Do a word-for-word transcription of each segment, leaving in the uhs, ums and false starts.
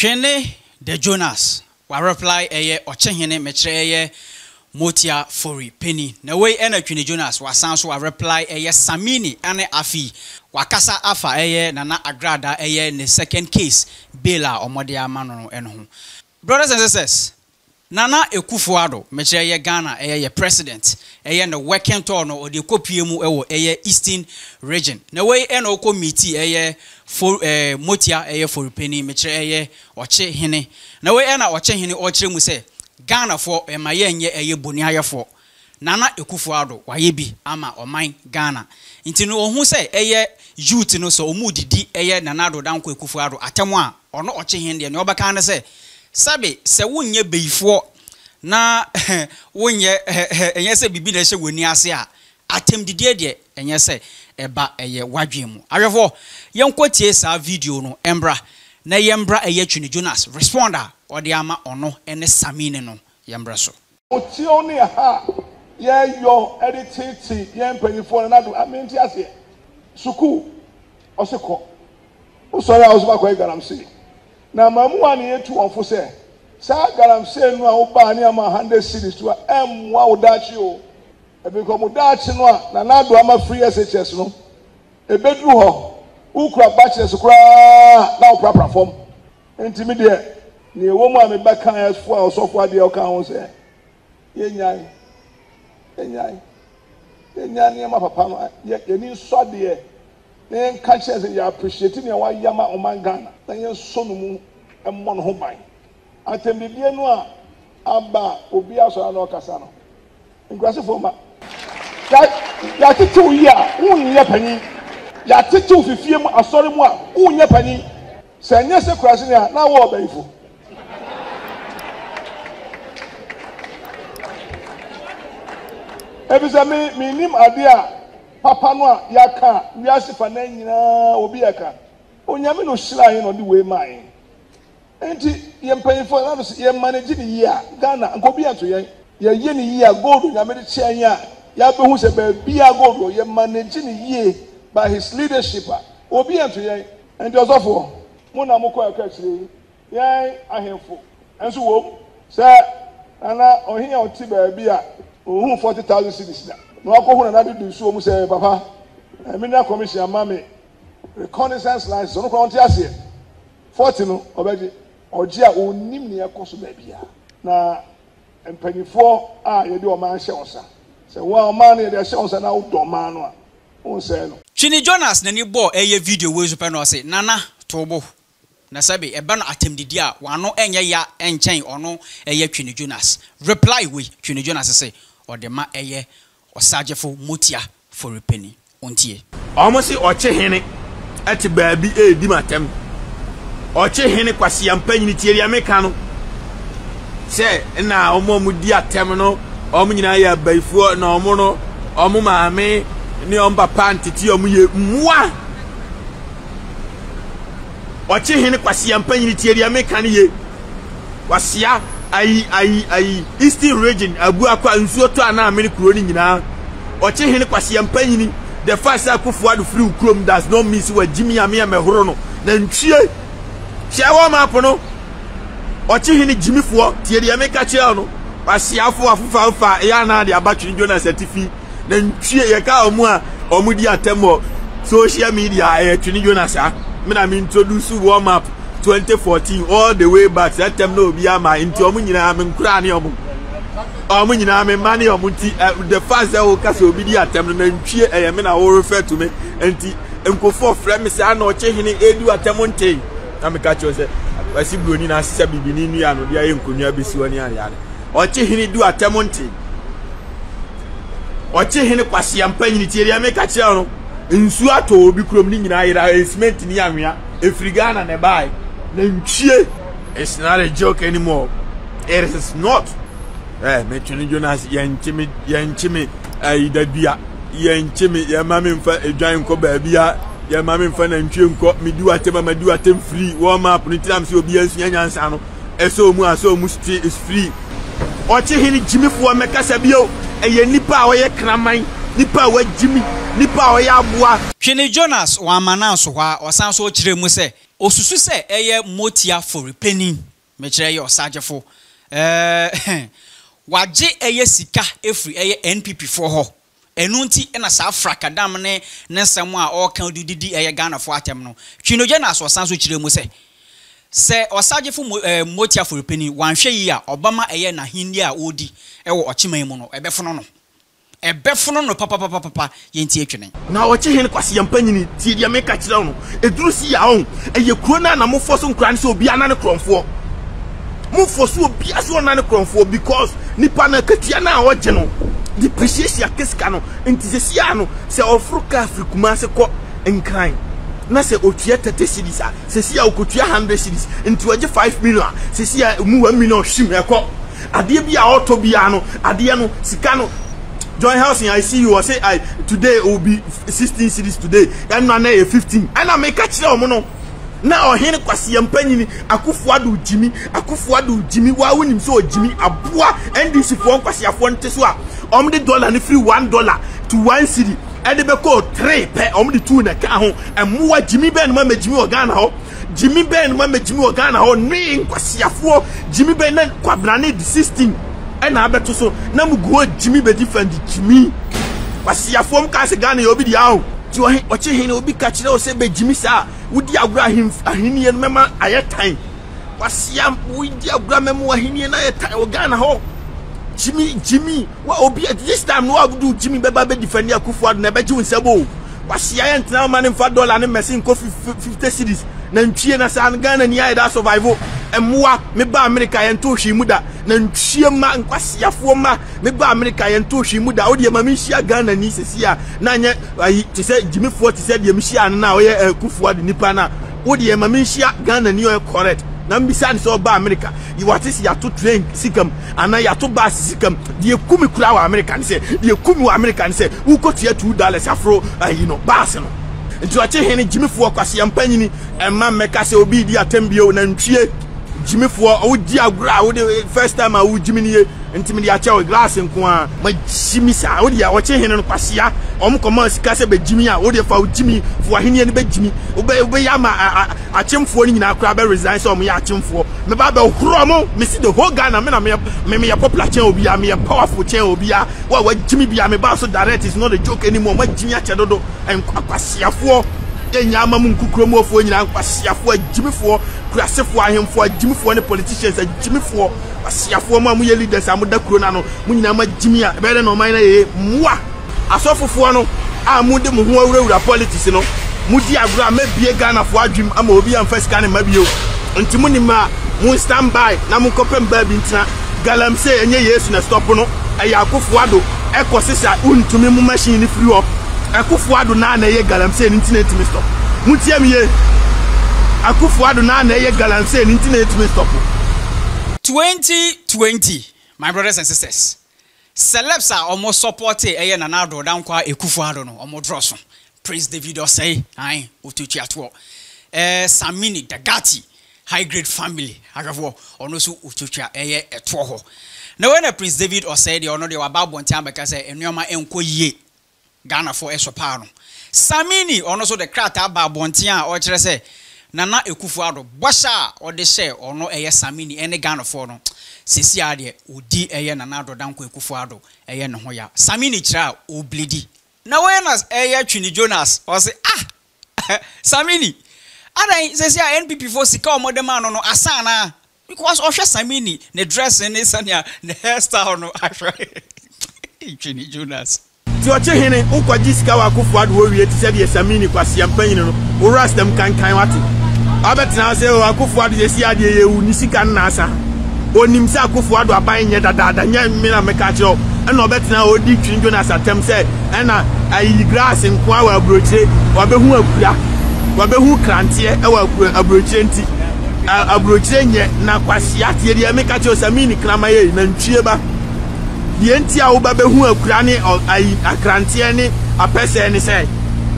Twene Jonas wa reply eye Okyehene mekyere eye Amoatia Ofori Panin. Na wei ena Twene Jonas wa sanso wa reply eye Samini ane afi wa kasa afa eye Nana Agradaa eye ne second case bela omode amano enho. Brothers and sisters, Nana Akufo-Addo mekyere eye Ghana eye president eye ne working tour no odekopie mu ewo eye Eastern region. Na wei ena okomiti eye for eh Amoatia eye Ofori Panin mekyere eye Okyehene. Na wei ena Okyehene okyere mu se Ghana for emayenye eye boni ayefo Nana Akufo-Addo wayebi ama oman Ghana nti no ohu se eye youth no so omudidi eye Nana Adodanko Akufo-Addo atemu a ono Okyehene de ne obeka ne se sabe se wonye beifo na wonye enye se bibi na hye woni ase a atemdidie de enye se eba eye wadwe mu ayefo yenkwotie sa video no embra na yembra eye Twene Jonas responder Odiama ono ene Samini no yembraso. Oti oni ha ye yo edititi ye mpenifo na do amenti ase. Suku oseko. Usori a osuba kwa garamse. Na mamu ani etu onfo se. Sa garamse nu a wo ba ni ama one hundred series to em wa odachi o. Ebi ko mudachi no a na na do ama free S H S no. Ebedru ho. Ukra bachelors kura na opera perform. Intimidate ni woman me back as for us of what they are counts here. Yenyan, Yenyan, Yenyan, Papa, yet you need so dear. Then catches and you appreciating your Yama or Mangana, then your son and one home mine. I tell me, dear Noah, Abba, Obia, so I know Cassano. And Grassifoma. Yat it two year, only a penny. Yat it two fifty, a sorry one, only a penny. Send us a question now, what are you? Every time me name idea, Papa Noa Yaka, we are Sifanina Obiaka. Onyamino Shila, you know, the way mine. And you're paying for us, you're managing the year, Ghana, and go be to you. You're yeni year gold, you're managing ya. Yabu who's a baby gold, you're managing the year by his leadership. Obia to you, and there's awful. Mona Moko actually, yea, I have four. And so, sir, and I or here or Tiber beer. Who forty thousand cities? No, I go another do so, Mister Papa. I mean, I commission, Mammy. Reconnaissance lines, so no contest here. Fortino, already, or Gia, who nimia Cosumabia. Now, and penny four, ah, you do a man shelter. So, one man in their shelter and outdoor man. Oh, sir. Twene Jonas, the new boy, a video was upon us, Nana Tobo. Nasabi ebana atemdidia wano enye ya enchen ono eye Twene Jonas reply we Twene Jonas say or the ma eye osajefo Amoatia Ofori Panin ontie omosi Okyehene ati baabi e di matem Okyehene Kwasi Ampeyin tiere ameka no se na omomudi atem no omnyina ya baifuo na omo no omo maame ni omba pantiti omo ye mwa Okyehene Kwasi Ampeyin tiere ameka ni ye wasia ai ai ai Eastern region abu akwa nsuo to ana amene kuro ni nyina Okyehene Kwasi Ampeyin the first Akufo-Addo free ukrom does not miss wa jimi ame amehoro no na ntwie hyewo mapo no Okyehene jimifo tiere ameka kyea no wasia fo afofa fa ya na de abatwene Jonas atifi na ntwie ye ka omu a omudi atemo social media e Twene Jonas a me na me introduce warm up twenty fourteen all the way back that time no be am into omu nyina me nkura ne omu omu nyina me mane omu ti the first that we cast obi di atem no ntwie eh me na we refer to me enti nkofo frem se na Okyehene edu atem ntei na me ka cho se wasi broni na se bibini nu ya no dia ye nkonua besi woni area Okyehene du atem ntei Okyehene Kwasi Ampeyin ti area me ka kire no nsu ato obi krom ni nyina yira cement ni anwea efrigana ne bai na ntwie. It's not a joke anymore. It is not eh me Twene Jonas yanchimi yanchimi aida bia yanchimi ya mama mfa edwan ko ba bia ya mama mfa na ntwie nko midu atema madu atem free warm up ni tiram se obi ansu nyansa no eso mu aso mu sti is free Okyehene jimifo me kasa bio eye nipa awoye kraman nipa wa jimi nipa wa ya bua Twene Jonas wa mananso hwa osanso okire mu se Osusu se eye Amoatia Ofori Panin mechire ye osajefo eh waje eye sika efri eye N P P for ho enu nti ena sa frakadam ne nsam a o kan didi eye Ghana fo atem no Twene Jonas osan so kire mu se se osajefo Amoatia Ofori Panin wanhwe yi a obama eye na hindi a odi ewo ochiman mu no ebefono no ebefono no papa papa papa yenti Twene na Okyehene Kwasi Ampeyin ti dia meka kire no eduru si ya on eye krona na mofo so nkran se obi ana ne kromfo mofo so obi aso na ne kromfo because nipa na katia na oje no depreciation keska no ntizesi ano se ofruka afrikuma se ko nkran na se otua thirty cedis a se si a okotua one hundred cedis nti oje five million se si a mu one million shim ekọ ade bi a oto bia no ade no sika no join house and I see you. I say I today will be sixteen cities today. And now I fifteen. And I make a chill mono. Now I hear Kwasi Ampeyin. Akufo-Addo Jimmy. Akufo-Addo Jimmy. Why wouldn't him so Jimmy? Abua. And this is for Kwasi Afwanteswa. Om the dollar and free one dollar to one city. And they be called three per om the two in a car home. And more Jimmy Ben when Jimmy Organa. Jimmy Ben when Jimmy Organa. Name Kwasi Afwo. Jimmy Ben and Kwabrani the sixteen. And I bet so. Now we go Jimmy be different Jimmy. But see a form can't say Ghana obi the how. So I watch him obi catch now say be Jimmy sir. We dey agura him ahini and mema aye time. But see am we dey agura mema ahini and aye time o Ghana ho. Jimmy Jimmy we obi at this time no go do Jimmy be be defend Akufo-Addo na be jiu nsebo. But see am now man in five dollar na messing coffee fifty cedis. Na ntwie na sa Ghana ni aye da survival. Emwa me ba America yento hwi muda na ntwie ma nkwasiafo ma me ba America yento hwi muda odi ma mehia Ghana ni sesia na anye te se Jimmy Fort te se de mehia na wo ye Akufo-Addo de nipa na odi ma mehia Ghana ni o correct na mbisa ni so ba America you what is ya to train sikam ana ya to ba sikam de ekumi kura wa America ni se de ekumi wa America ni se wo kotua two dollars afro ayi no ba se no ntwa che hene Jimmy Fort Kwasi Ampeyin emma meka se obi di atembio na ntwie Jimmy for oh dear grow the first time I would Jimmy intimidate your glass and qua my Jimmy sa odia watching him on Passia or commerce case by Jimmy audio for Jimmy for him and bed Jimmy obey obey yama a chim for in our crab resigns or me a chim for the Bible chromo miss the whole gun I mean I mean me a popular channel be a powerful channel be a well what Jimmy be I'm about so direct is not a joke anymore my Jimmy a chadodo and Passia for Yama Munkukumo for Passia for Jimmy for Crassi for him for Jimmy for the politicians and Jimmy for Passia for my leaders and Muda Cronano, Munama Jimmy, better no minor, moi. I saw for Fuano, I moved the Muhura politics, you know. Mudi Abra may be a gun of what dream Amobia and first gun in Mabio. And Timunima, Moon stand by, Namukopen Babintina, Galam say, and yes, in a stopono, Akufo-Addo, Echo Sisa, Un to me machine if you are. Akufo-Addo na na ye galamse nti ntimi stop mutiamie Akufo-Addo na na ye galamse nti ntimi stop twenty twenty my brothers and sisters celebs are almost supported eye na na do dan kwa Akufo-Addo no omo draw so Prince David Osei ai otuchi atwo eh Samini Dagati high grade family agafo ono so otuchi eye etwo ho na when a Prince David Osei de ono de wababo ntia beka say enuoma enko ye Ghana for esopano. Samini ono so de krata ba bontia o kire se Nana Akufo-Addo bosha o de she ono eye Samini ene Ghana for no. Sisi ade odi eye Nana Agradaa ko Akufo-Addo eye ne ho ya. Samini kira o bledi. Na we na eye Twene Jonas o se ah Samini adan sisi a N P P for sika o modem ano no asana because o hwe Samini ne dress ne sania ne hairstyle no ahwe Twene Jonas. So chehene ukwa jisika wa Akufo-Addo wo wiye ti se de Samini Kwasi Ampeyin no wo rastam kan kan wate abetna se wa Akufo-Addo ye si ade ye wu ni sika na asa onim se Akufo-Addo aban nye dadada nya me na meka chiro na obetna odi Twene Jonas atem se na ayi grass nko awa abroche wa behu akura wa behu krante e wa abroche nti abroche nye na Kwasi ate de meka chiro Samini krama ye na ntwie ba Yentia oba behu akura ne akrantie ne apese ne se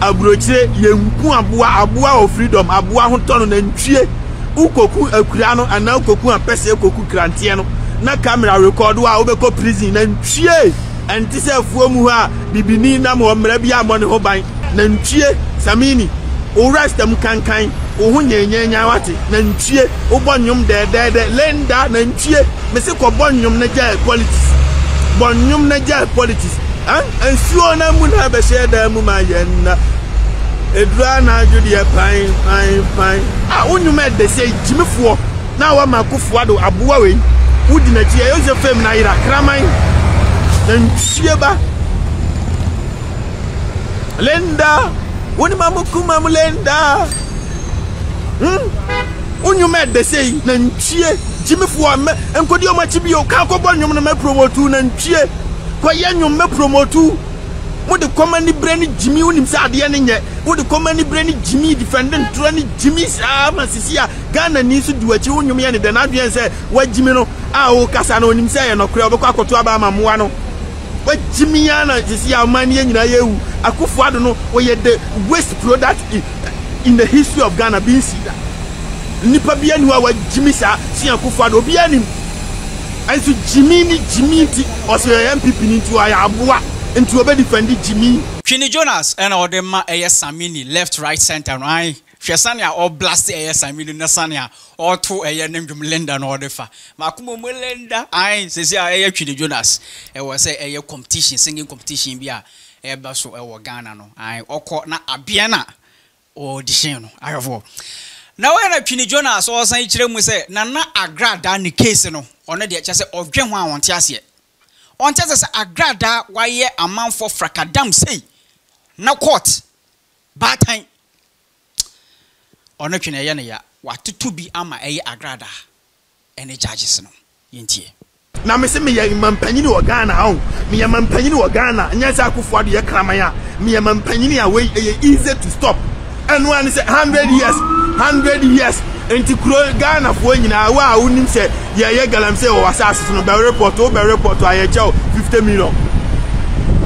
abrochire yenku aboa aboa of freedom aboa ho tono na ntwie ukoku akura no ana ukoku apese ukoku krantie no na camera record wa obeko prison na ntwie enti se afuomu ha bibini na mo mra bia mo ne hoban na ntwie Samini o restam kankan Uhunyenyenye wati nantie obonyum de de de lenda nantie mesi ko bonyum na ja politics bonyum na ja politics an ensuo na mu na be share da mu ma yenna edura na ajudi e pan pan pan ah unyum e de sei jimifo na wa makufu ado abuwa we udi na tie yosefem na ira kraman nantie ba lenda woni mamuku mamu lenda. Hmm? When you met the say, Nanchie, Jimmy Fuam, and Kodioma Chibio, Kakoban, you may promote two, Nanchie, Quayan, you may promote two. Would the commonly branded Jimmy Unisadian yet? Would the commonly branded Jimmy defendant, Twenty Jimmy's arm and Sisia, Ghana needs to do a tune you mean, then Adrian said, what Jimmy, ah, Casano himself, and Ocrabacco to Abama Muano. But Jimmyana, Sisia, Mania, and Ayau, Akufo-Addo, where you the waste product. In the history of Ghana, being seen that Nipa Bianua was Jimmy Sa, Sian Akufo-Addo Bianim. And so Jimmy, Jimmy, or Sir M P P into Ayabua, and to a defended Jimmy. Twene Jonas and all them are Samini, left, right, center, right. Shasania or blast air Samini Nasania or two air named Lenda and Ordefa. Makumo Melenda, I says, I am Twene Jonas. I was a competition, singing competition, beer, a basso, a Ghana, no, I or caught na Abiana. Oh, this is no. I have all. Now when I Twene Jonas, so I say, "Children, say Nana Agradaa ni case no. Ona di acha say objen wan won tiase. On tiase say Agradaa why ye amanfo frakadam say na court bad time. Ona Twene ye na ya watutu bi ama eye Agradaa any charges no. Yentie. Na me say me ye mampanyini wo Ghana ho. Me ye mampanyini wo Ghana, nya say Akufo-Addo ye kramaya. Me ye mampanyini a we easy to stop. And one is hundred years, hundred years, and to grow Ghana for you now. Wow, wouldn't say, yeah, yeah, Galam say, or assassin, or by report, or by report, I chow fifty million,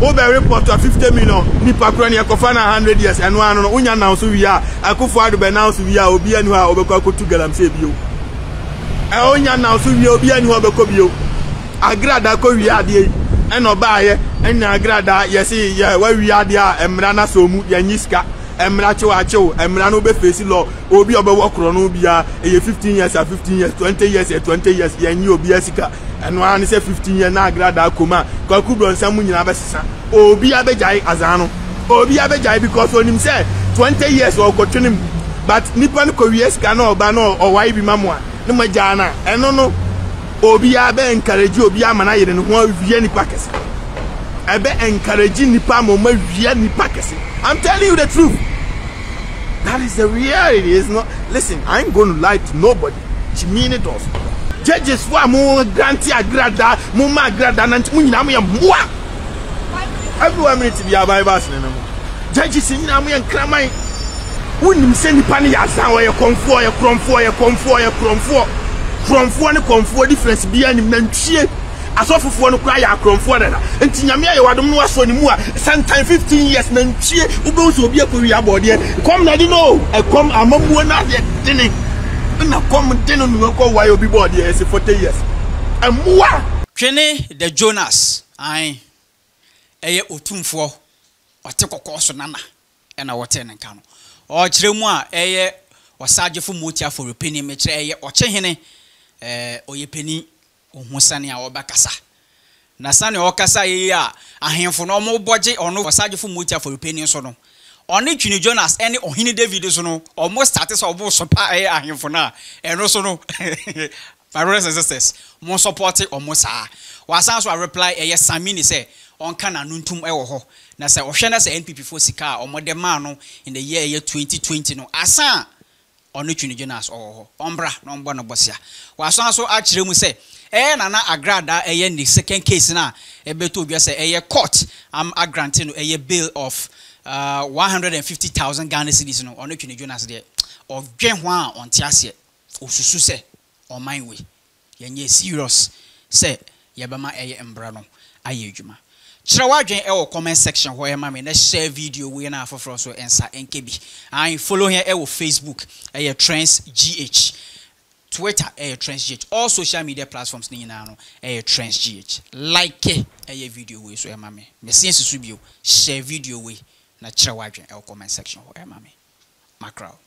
or by report, fifty million, Nipa Cronia Kofana, hundred years, and one on Unya now, so we are, I could find by now, so we are, be and who are overcooked to Galam save you. I own now, so we are, be and who are overcooked. I grad, I could be added, and Obaya, and I grad, yes, yeah, where we are there, and Rana Somu, Yaniska. Emracho acho emrano be face law obi obewokro no bia e fifteen years a fifteen years twenty years e twenty years yenyi obi asika eno an se fifteen years na Agradaa koma kwaku bronsam nyina be sesa obi abejai azano obi abejai because onim say twenty years o kotwenim but nipa no kowie sika na oba no o wai bi mamwa no maja na eno no obi abe encourage obi amana yire ne ho wie nipa kese ebe encourage nipa mama wie nipa kese. I'm telling you the truth. That is the reality. It's not. Listen, I ain't going to lie to nobody. Jimmy does. Judges for more granty Agradaa, more Agradaa, and we now we are more. Everyone needs to be a bypass. Judges in now we are crying. We need to send the panny as now we are comfort, comfort, comfort, comfort, comfort, comfort. Difference behind him and she. I saw for one cry out from foreigner. And Tinamia, you are the more so anymore. Sometime fifteen years, Nancy, who goes to be a career board yet. Come, I know. I come among one not yet dinning. And I come and tell you, why you'll be bored here for forty years. And what? Twene the Jonas, I a utum for or take a course on Nana and our tenant canoe. Or Tremois, a or Sergeant for Mutia for a penny, Metre, or Chehene, or a penny. Musania or Bacassa. Nasani or Cassa, yeah, I hear for no more budget or no Sajo for Mutia for opinions or no. Only Twene Jonas, any or Hini David, no, or most status or both support, I hear for now, and also no, my brothers and sisters, more supported or more sa. Was answer I reply, a yes, Samini say, on can a nuntum eho. Nasa Oshana say N P P for Sika or Modemano in the year year twenty twenty no. Asa only Twene Jonas or Ombra, no one of Bossia. Was also actually we say. Eh, Nana Agradaa, eh, in the second case na eh, beto biya say, eh, court, I'm um, granting a eh, bill of uh, one hundred fifty thousand Ghana cedis, no, on the Twene Jonas there, of Genwa on Tiasia, or Susu say, on my way, yen ye serious, say, Yabama, eh, embrano, ayejuma. Chirawajen, eh, or comment section, where mammy, let's share video, we na for frost, or answer, N K B. I follow here, eh, or Facebook, eh, TransGH. Twitter, eh, TransGH. All social media platforms, ni yinano, eh, TransGH. Like, eh, video way, so eh, mami. Mesi yensi subio, share video way, na chira wajen, eh, comment section, eh, mami. Macro.